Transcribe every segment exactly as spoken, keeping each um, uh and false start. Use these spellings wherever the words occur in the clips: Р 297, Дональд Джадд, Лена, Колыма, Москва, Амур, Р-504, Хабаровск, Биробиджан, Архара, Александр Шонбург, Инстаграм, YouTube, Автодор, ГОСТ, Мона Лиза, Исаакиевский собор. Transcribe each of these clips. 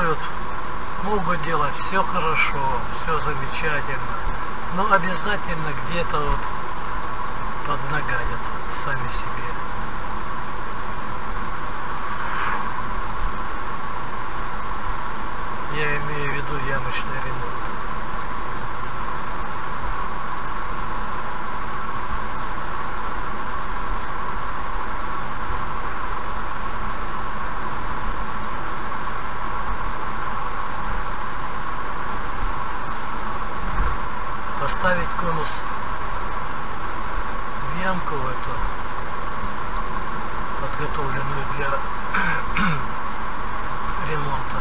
делают, могут делать все хорошо, все замечательно, но обязательно где-то вот поднагадят сами себе. Я имею в виду ямочный ремонт. Поставить конус в ямку в эту, подготовленную для ремонта,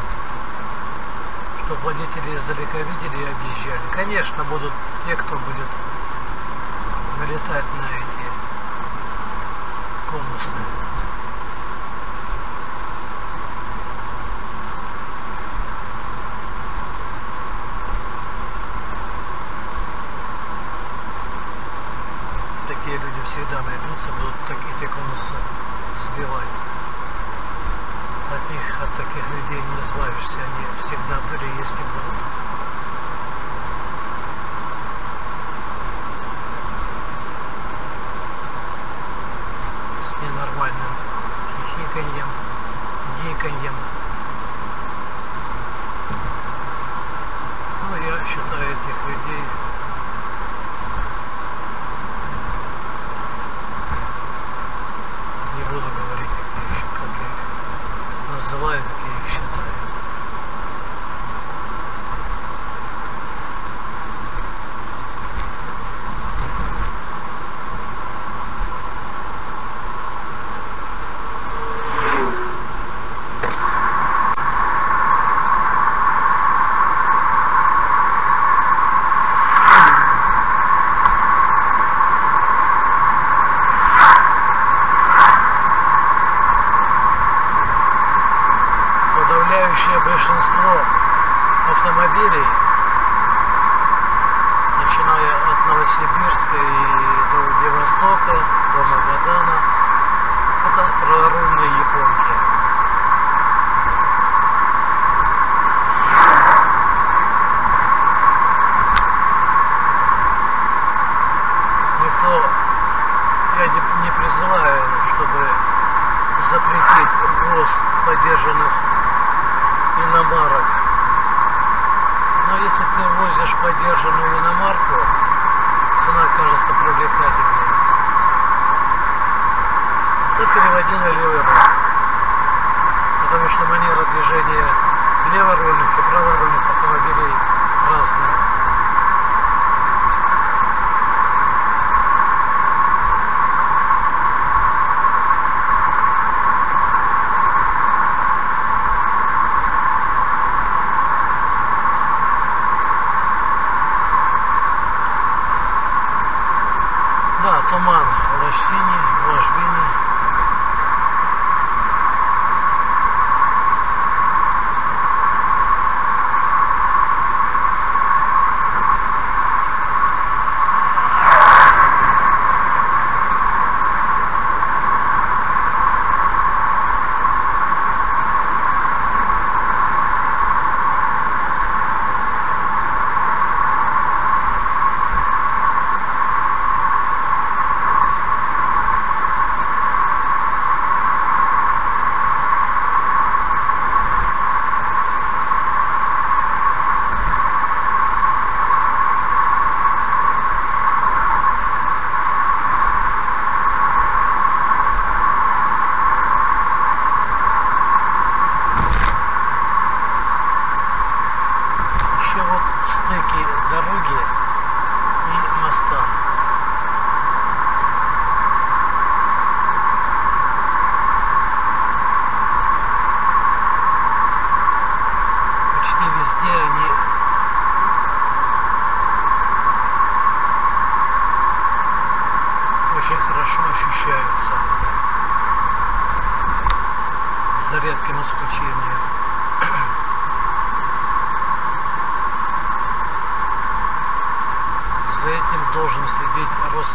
чтобы водители издалека видели и объезжали. Конечно, будут те, кто будет налетать на эти конусы. Такие люди всегда найдутся, будут такие те конусы сбивать. От них, от таких людей не избавишься, они всегда были, если будут. С ненормальным хихиканьем, гиканьем. Ну, я считаю этих людей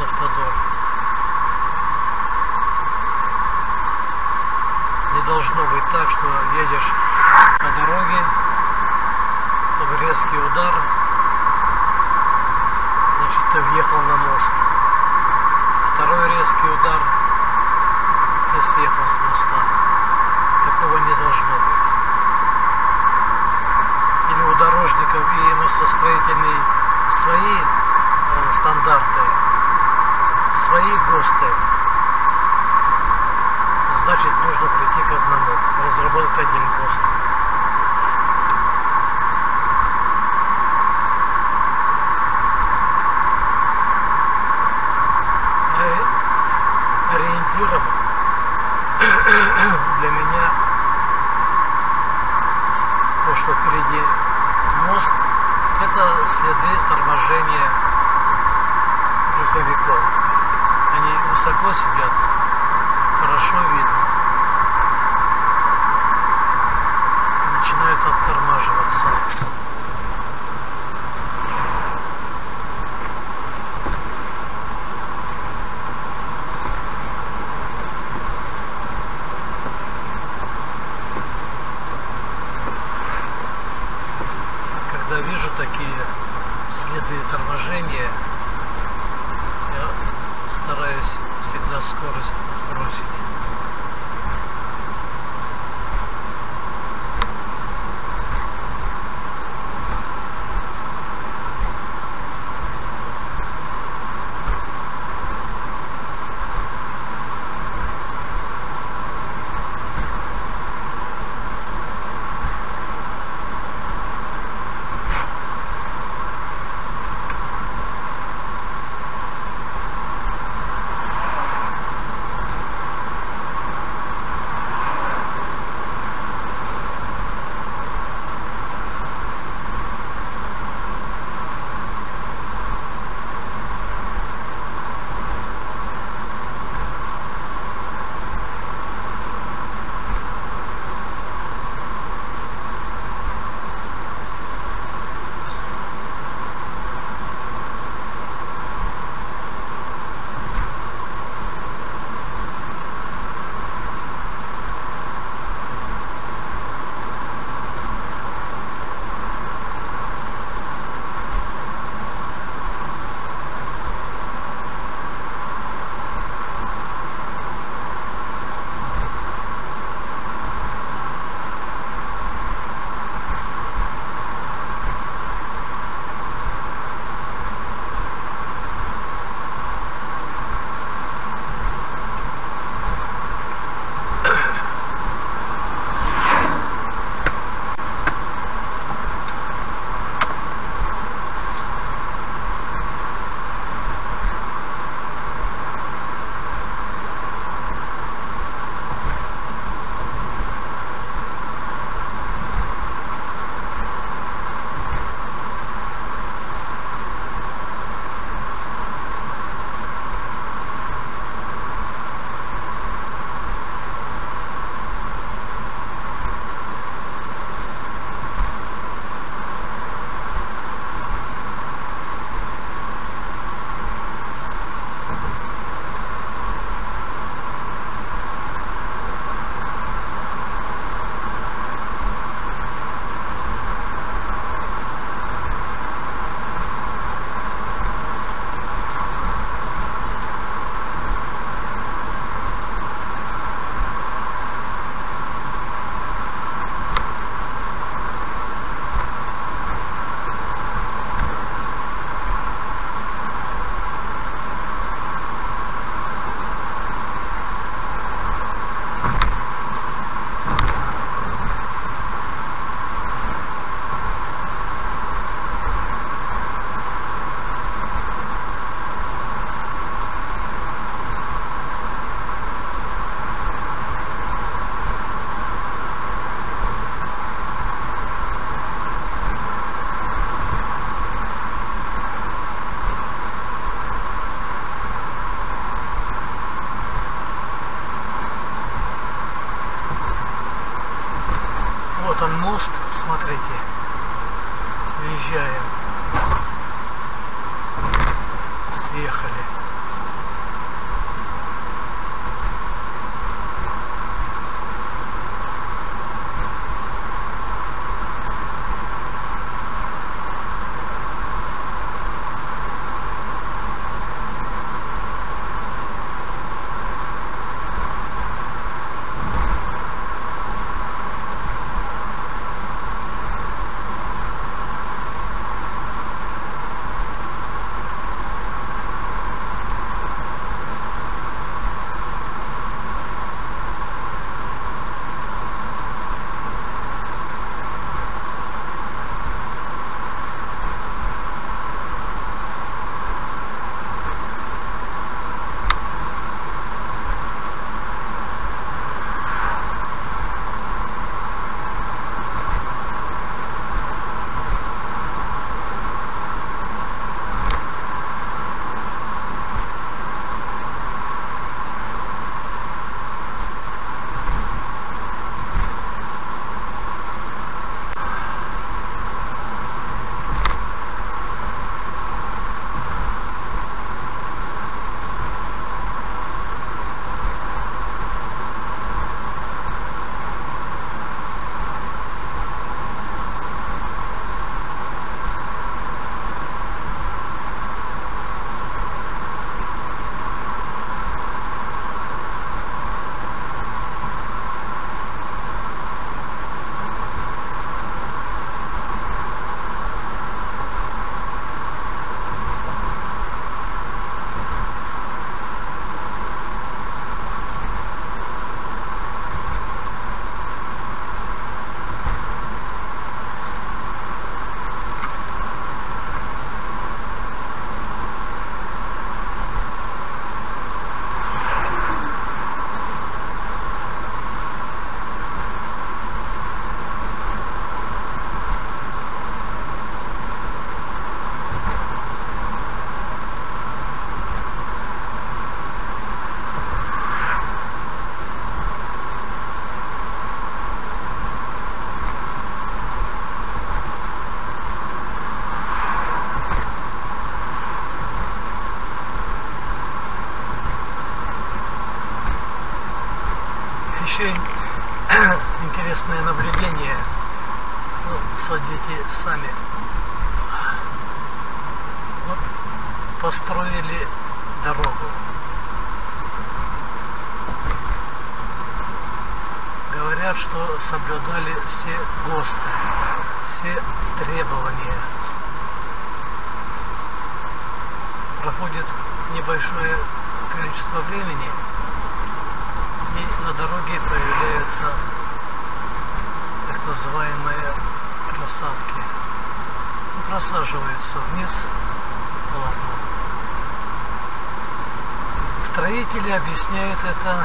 Автодор. Не должно быть так, что едешь по дороге, резкий удар, значит, ты въехал на мост. Второй резкий удар, ты съехал с моста. Такого не должно быть. Или у дорожников и мостостроителей свои э, стандарты, свои ГОСТы. Значит, нужно прийти к одному, разработать один ГОСТ. Ориентиром для меня то, что впереди мост, это следы торможения грузовиков. Они высоко сидят, хорошо видно. Начинают оттормаживаться. Когда вижу такие следы торможения, очень интересное наблюдение. Ну, смотрите сами. Вот построили дорогу. Говорят, что соблюдали все ГОСТы, все требования. Проходит небольшое количество времени, и на дороге появляются так называемые просадки. Просаживаются вниз полотно. Строители объясняют это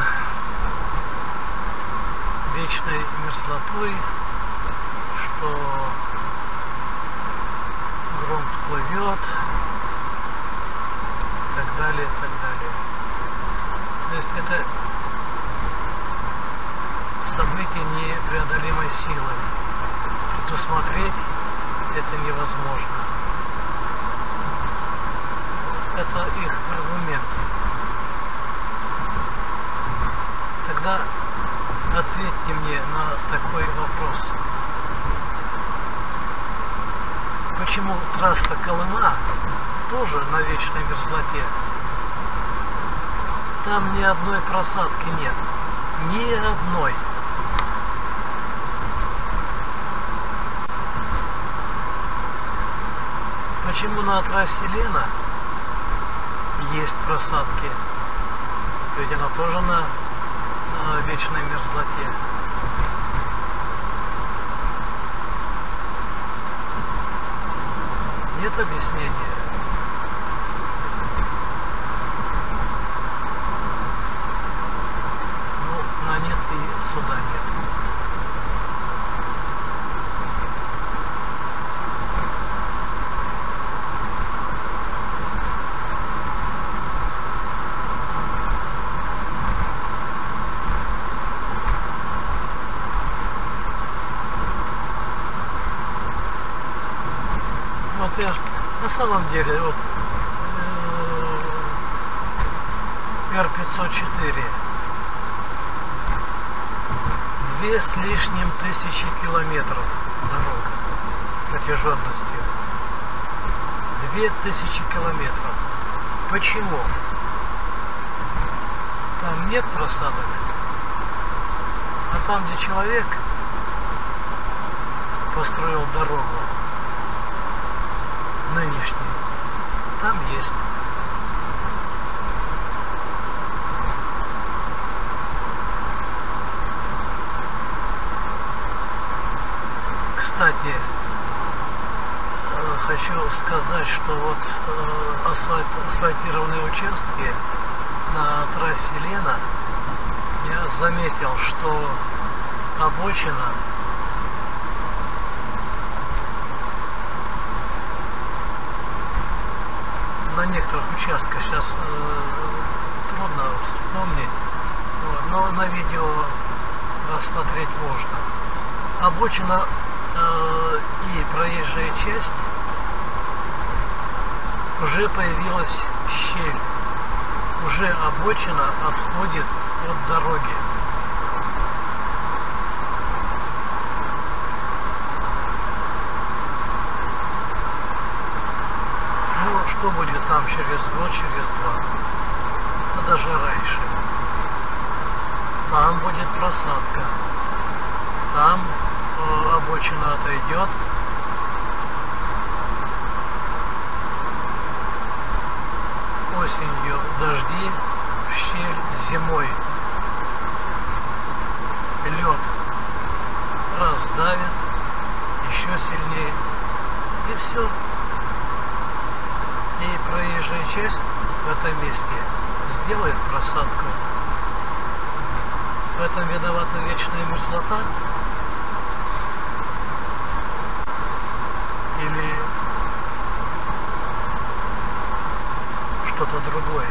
вечной мерзлотой, что грунт плывет, и так далее, и так далее. То есть это событие непреодолимой силы. Предусмотреть это невозможно. Это их аргумент. Тогда ответьте мне на такой вопрос. Почему трасса Колыма тоже на вечной мерзлоте? Там ни одной просадки нет. Ни одной. Почему на трассе Лена есть просадки? Ведь она тоже на вечной мерзлоте. Нет объяснения. Ну, на нет и суда на самом деле. Вот Р пятьсот четыре, две с лишним тысячи километров дорог протяженностью, две тысячи километров. Почему там нет просадок, а там, где человек построил дорогу нынешний, там есть. Кстати, хочу сказать, что вот асфальт, асфальтированные участки на трассе Лена, я заметил, что обочина на некоторых участках, сейчас э, трудно вспомнить, вот, но на видео рассмотреть можно. Обочина э, и проезжая часть, уже появилась щель, уже обочина отходит от дороги. Что будет там через год, через два, а даже раньше? Там будет просадка, там э, обочина отойдет. Осенью дожди в щель, зимой лед раздавит еще сильнее, и все. И проезжая часть в этом месте сделает просадку. В этом виновата вечная мерзлота или что-то другое?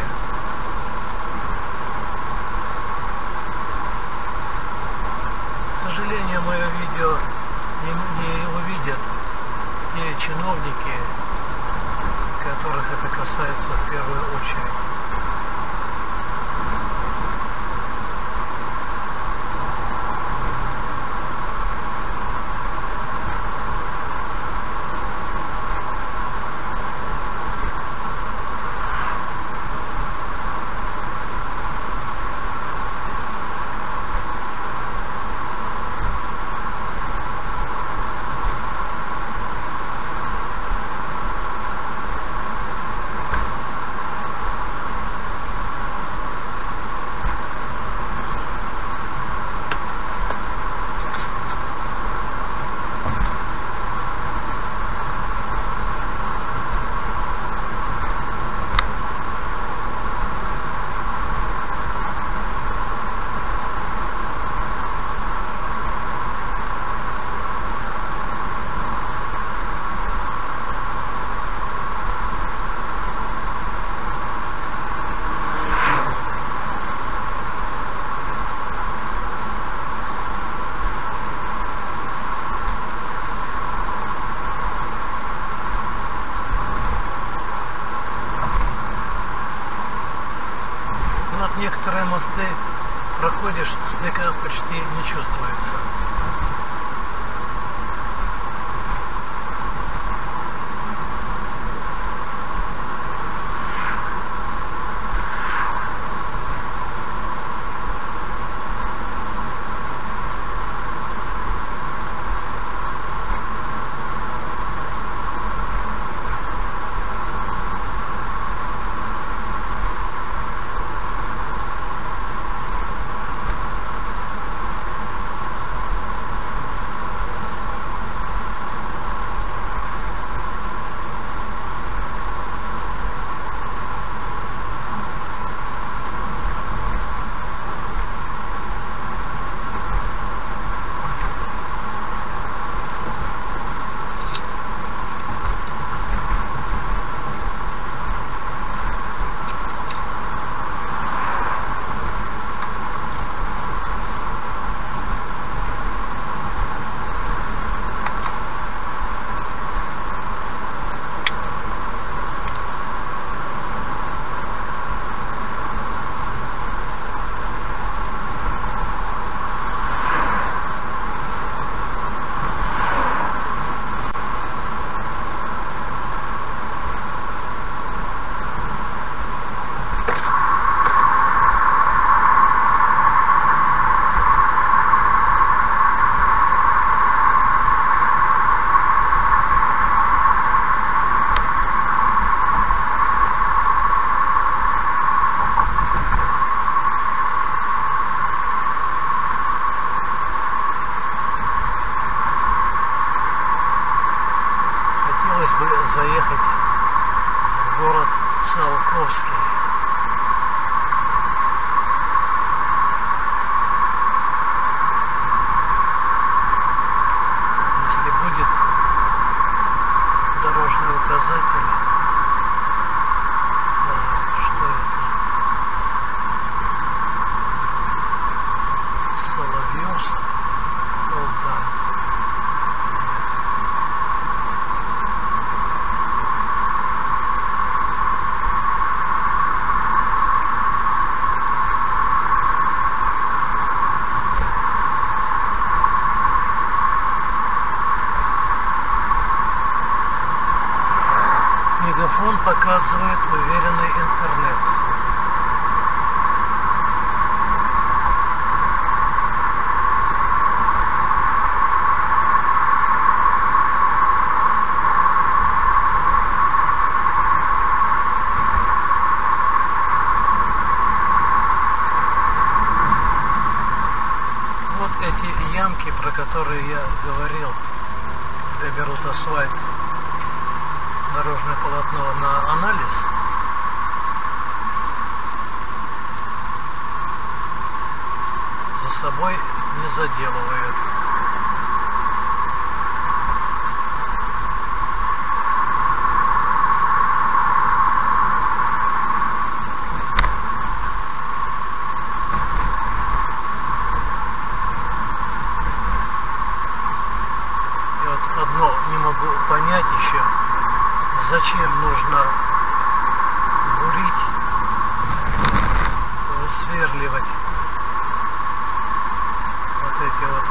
К сожалению, мое видео не, не увидят и чиновники, которых это касается в первую очередь. некоторые мосты проходишь, снега почти не чувствуется. Показывает уверенный интернет. Вот эти ямки, про которые я говорил, где берут асфальт, дорожное полотно на анализ. За собой не заделывают. Я вот одно не могу понять еще. Зачем нужно бурить, сверливать вот эти вот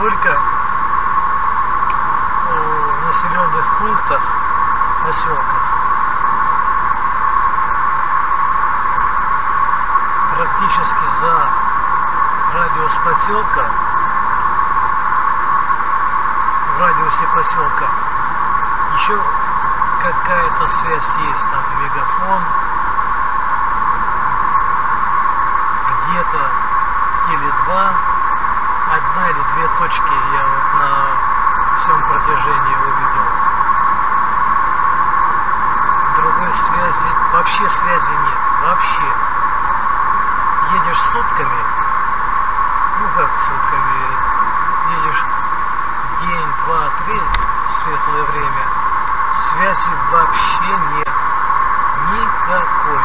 только в населенных пунктах, поселках. Практически за радиус поселка, в радиусе поселка еще какая-то связь есть, там мегафон где-то или два, одна или две точки я вот на всем протяжении увидел. Другой связи, вообще связи нет, вообще. Едешь сутками, ну как сутками, едешь день, два, три в светлое время, связи вообще нет, никакой.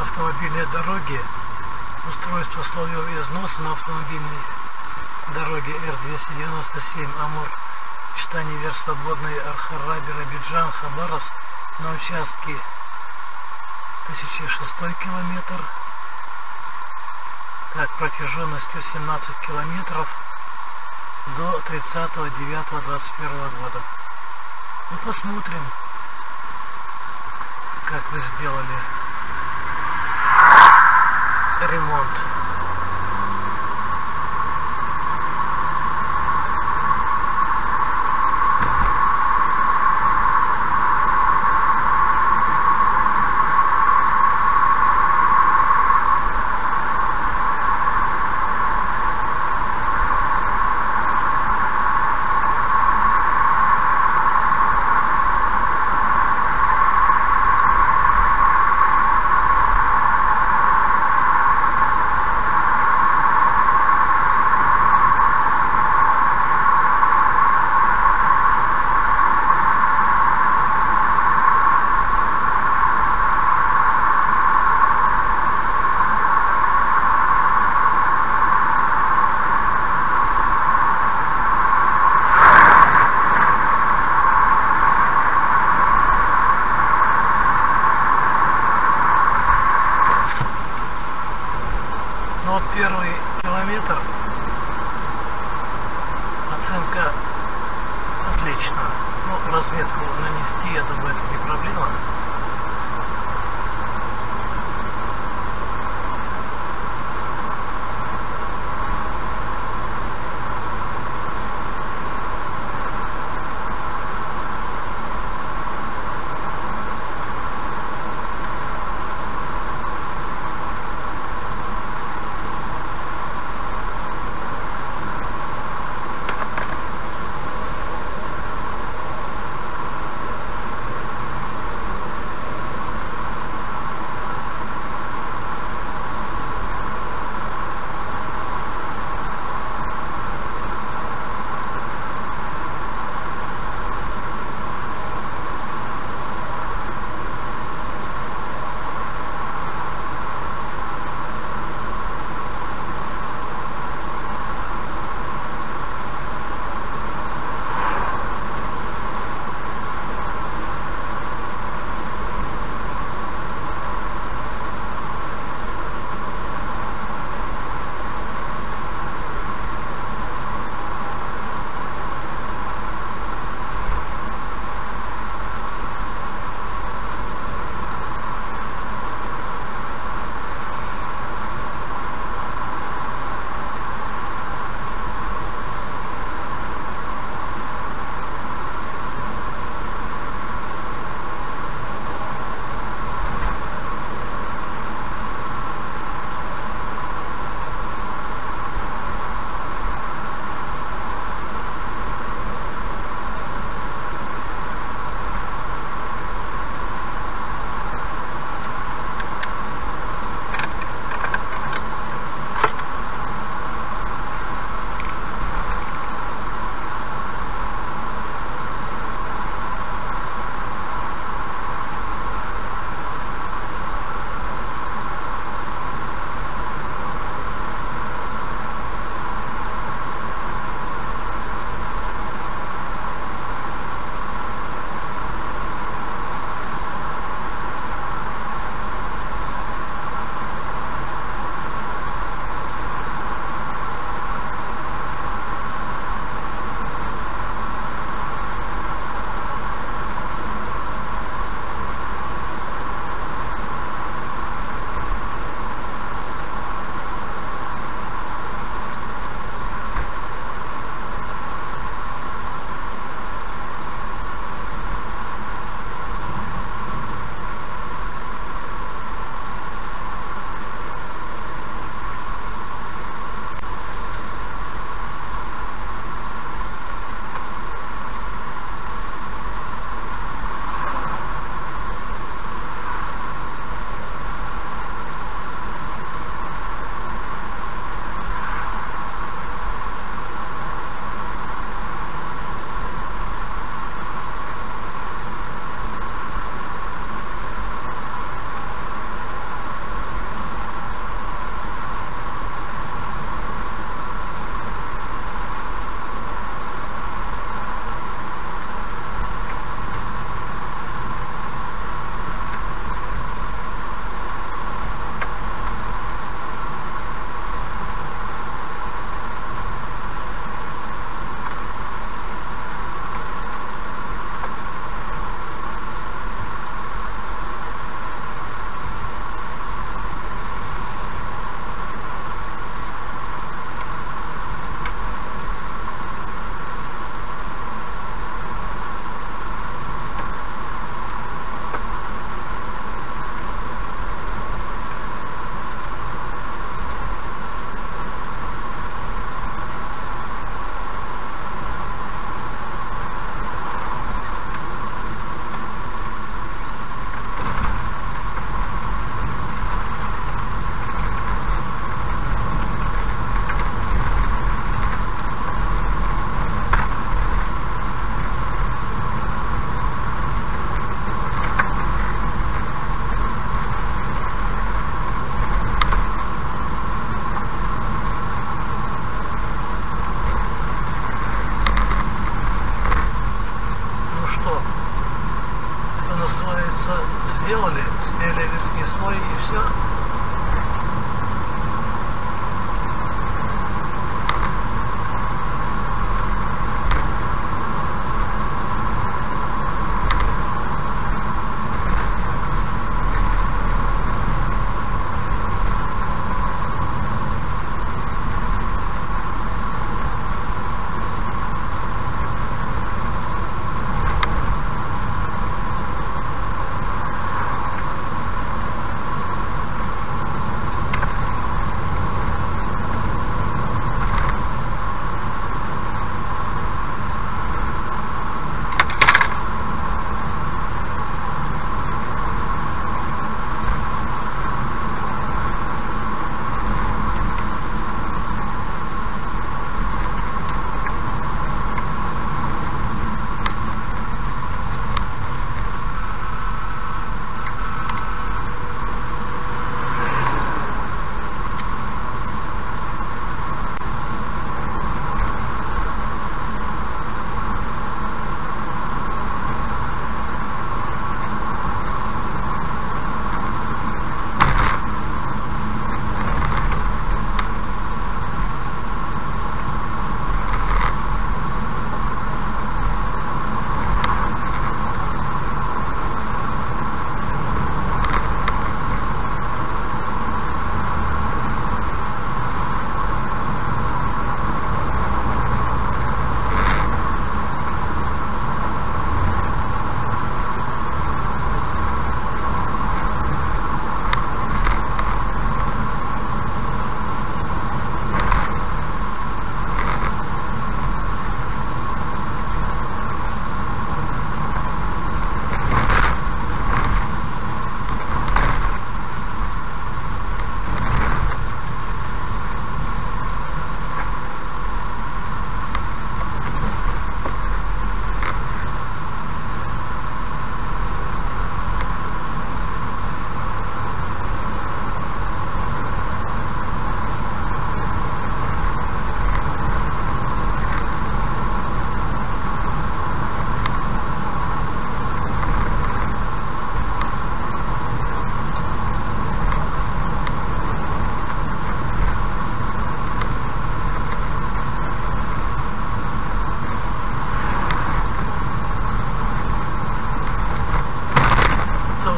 Автомобильные дороги, устройство слоев износ на автомобильной дороге Р двести девяносто семь Амур, Читани-Вер, Свободный, Архара, Биробиджан, Хабаровск на участке тысяча шесть километр, так, протяженностью семнадцать километров до тридцатого девятого две тысячи двадцать первого года. Ну, посмотрим, как вы сделали ремонт. Первый километр оценка отлично. Ну, разметку нанести, я думаю, это не проблема.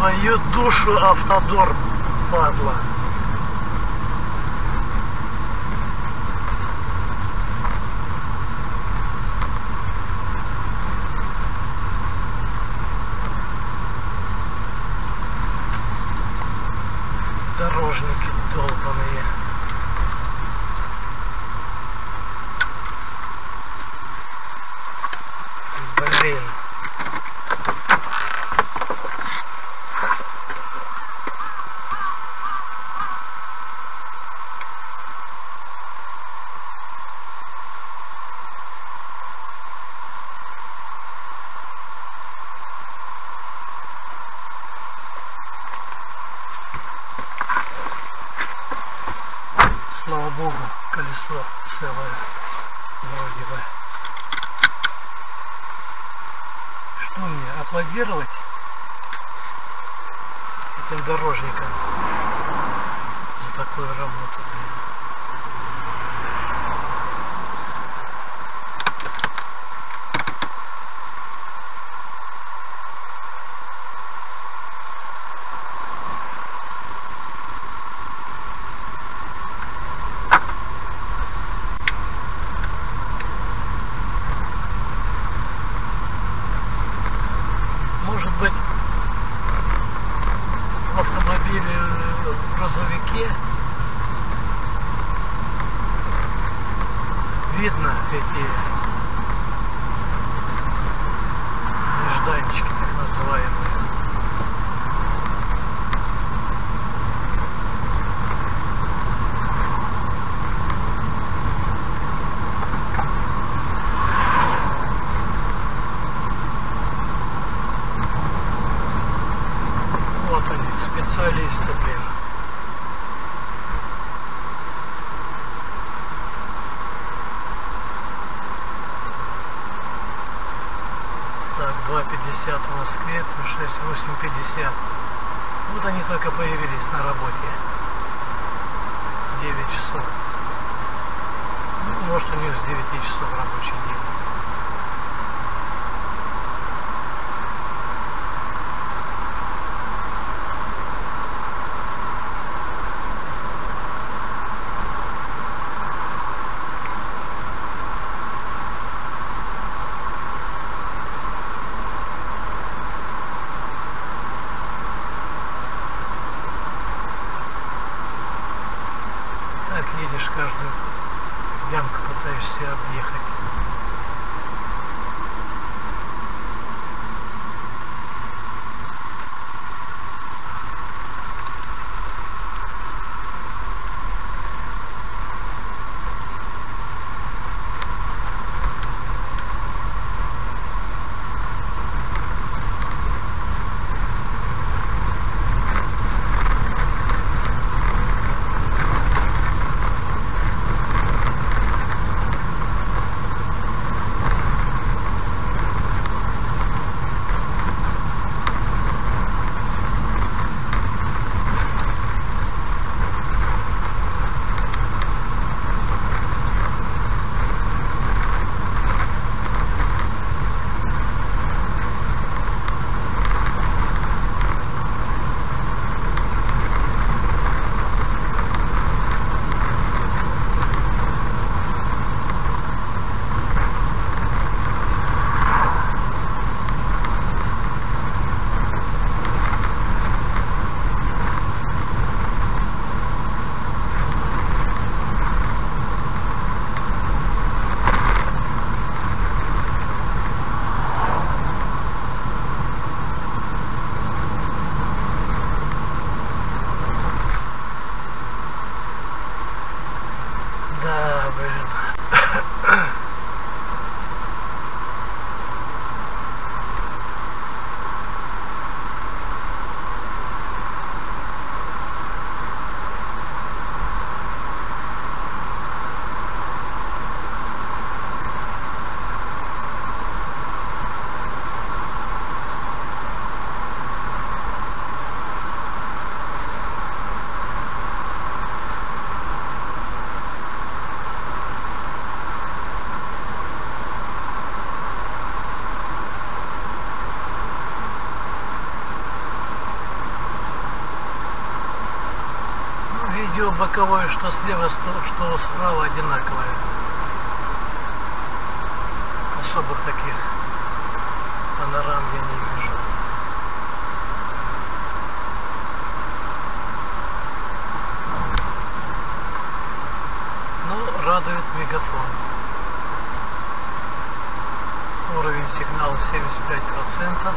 Твою душу, Автодор, падла. Дорожники долбаные. Блин. Слава богу, колесо целое, вроде бы. Что мне, аплодировать этим дорожникам за такую работу? В автомобиле, в грузовике видно эти нежданчики, так называемые. Специалисты, блин. Так, два пятьдесят в Москве, шесть восемь пятьдесят. Вот они только появились на работе. девять часов. Ну, может, у них с девяти часов рабочий день. Каждую ямку пытаешься объехать. боковое, что слева, что справа одинаковое. Особых таких панорам я не вижу. Но радует мегафон. Уровень сигнала семьдесят пять процентов.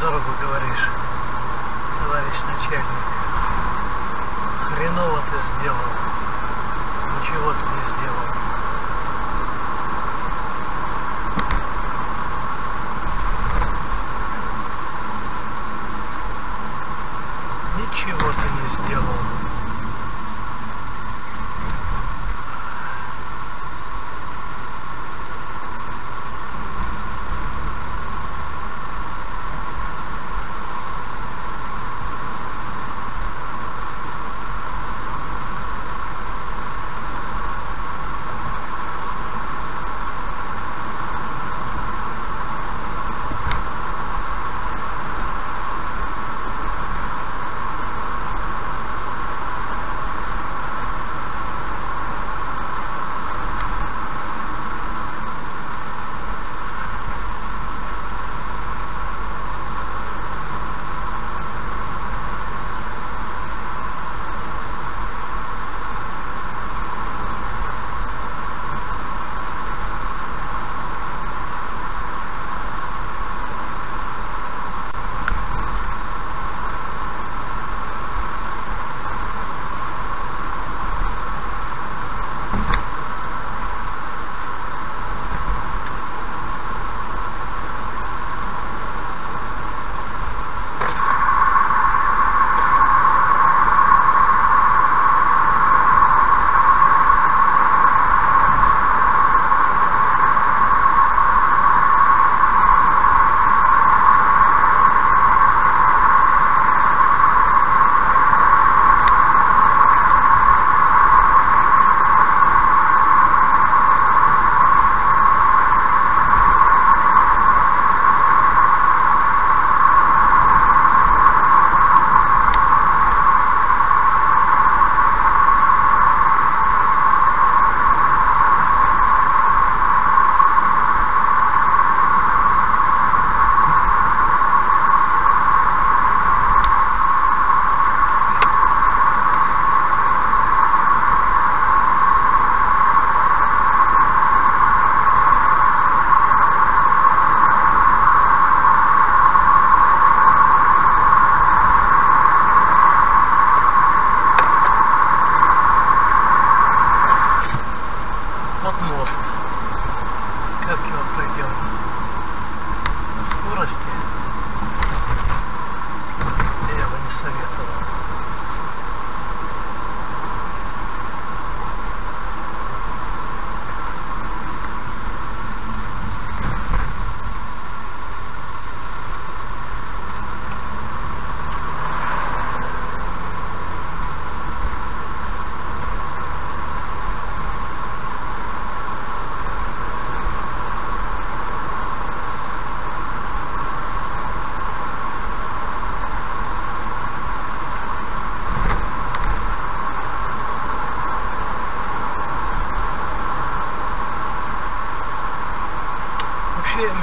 Дорого говоришь, товарищ начальник. Хреново ты сделал. Ничего ты не сделал. Ничего ты не сделал.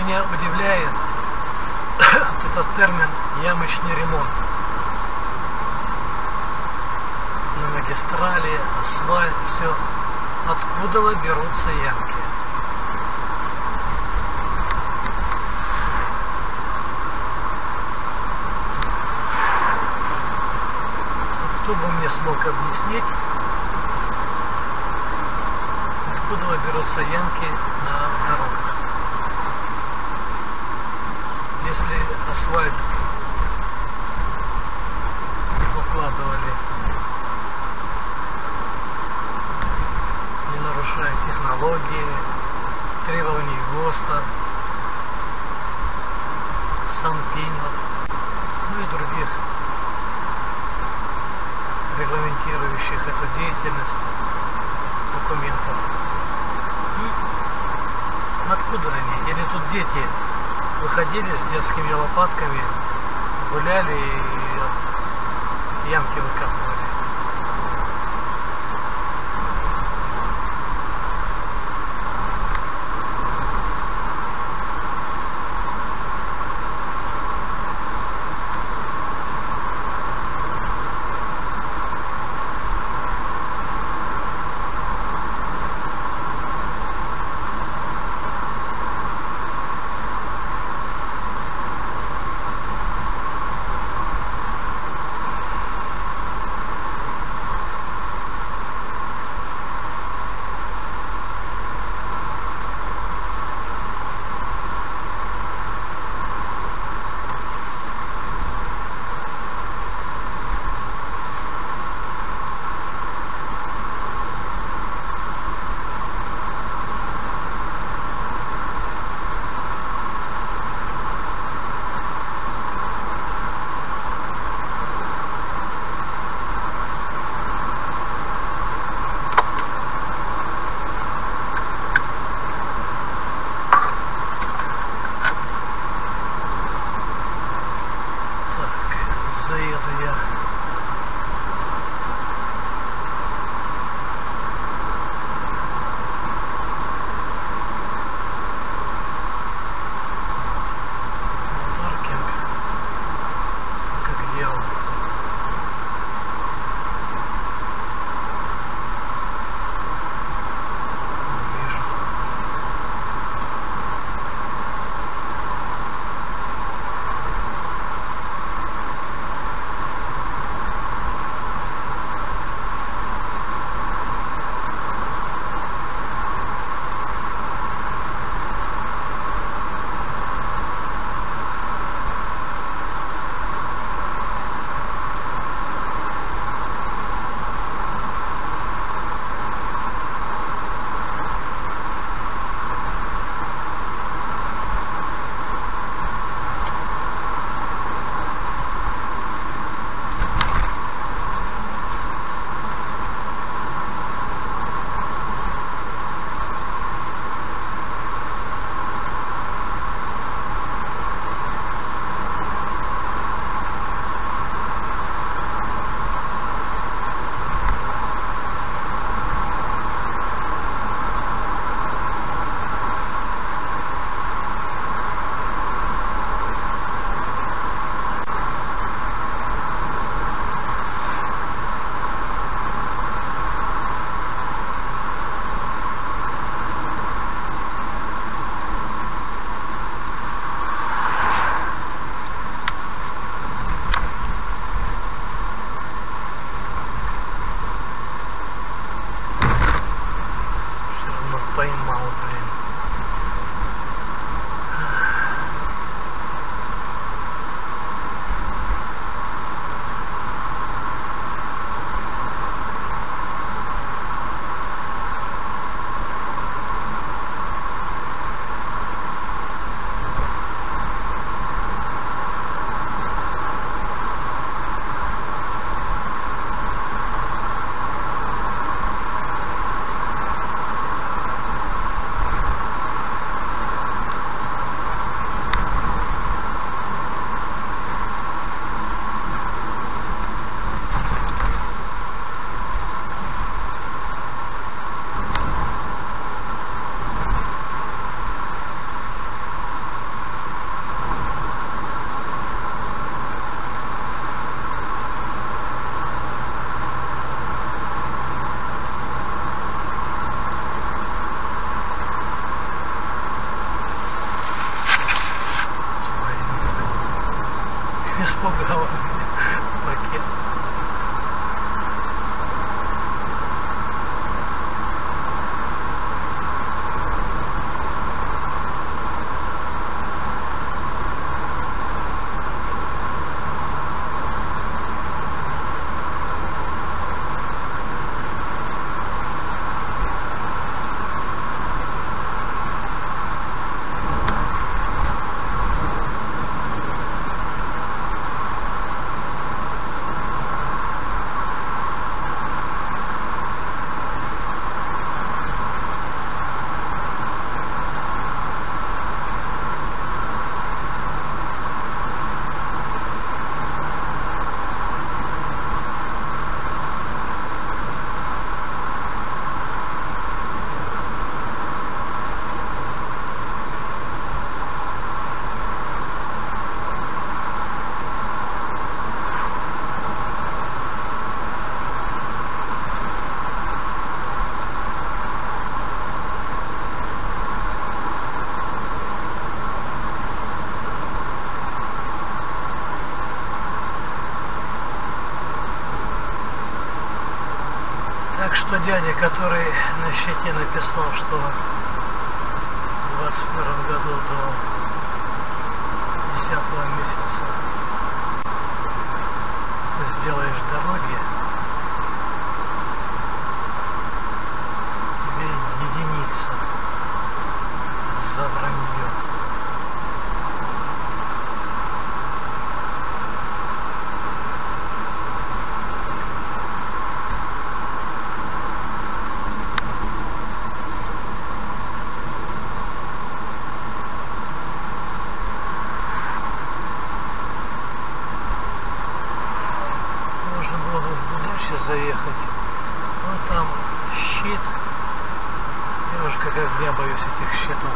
Меня удивляет этот термин ямочный ремонт. На магистрали, асфальт, все. Откуда берутся ямки? Кто бы мне смог объяснить, откуда берутся ямки на дорогах? асфальт покладывали, не нарушая технологии, требований ГОСТа, сантинов, ну и других регламентирующих эту деятельность документов. И откуда они? Или тут дети выходили с детскими лопатками, гуляли и ямки выкапывали. Так что дядя, который на щите написал, что в двадцать первом году до десятого месяца ты сделаешь дороги, тебе единица за вранье. Заехать, ну там щит, я уже как я боюсь этих щитов.